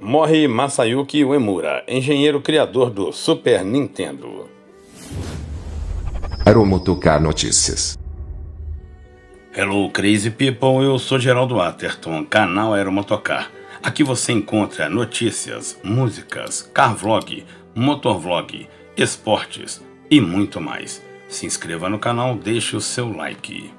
Morre Masayuki Uemura, engenheiro criador do Super Nintendo. Aeromotocar Notícias. Hello Crazy People, eu sou Geraldo Atherton, canal Aeromotocar. Aqui você encontra notícias, músicas, car vlog, motor vlog, esportes e muito mais. Se inscreva no canal, deixe o seu like.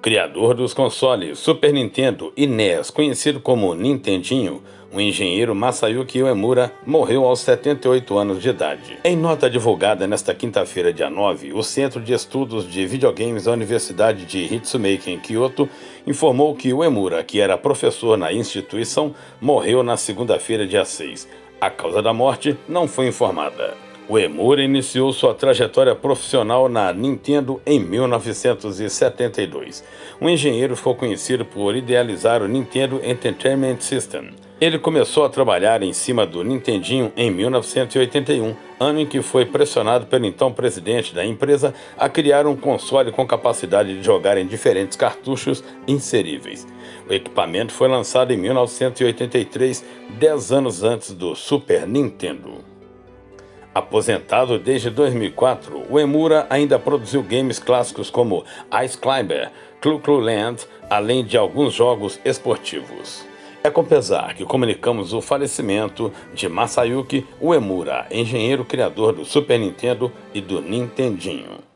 Criador dos consoles Super Nintendo e NES, conhecido como Nintendinho, o engenheiro Masayuki Uemura morreu aos 78 anos de idade. Em nota divulgada nesta quinta-feira, dia 9, o Centro de Estudos de Videogames da Universidade de Ritsumeikan, em Kyoto, informou que Uemura, que era professor na instituição, morreu na segunda-feira, dia 6. A causa da morte não foi informada. Uemura iniciou sua trajetória profissional na Nintendo em 1972. O engenheiro ficou conhecido por idealizar o Nintendo Entertainment System. Ele começou a trabalhar em cima do Nintendinho em 1981, ano em que foi pressionado pelo então presidente da empresa a criar um console com capacidade de jogar em diferentes cartuchos inseríveis. O equipamento foi lançado em 1983, 10 anos antes do Super Nintendo. Aposentado desde 2004, Uemura ainda produziu games clássicos como Ice Climber, Clu Clu Land, além de alguns jogos esportivos. É com pesar que comunicamos o falecimento de Masayuki Uemura, engenheiro criador do Super Nintendo e do Nintendinho.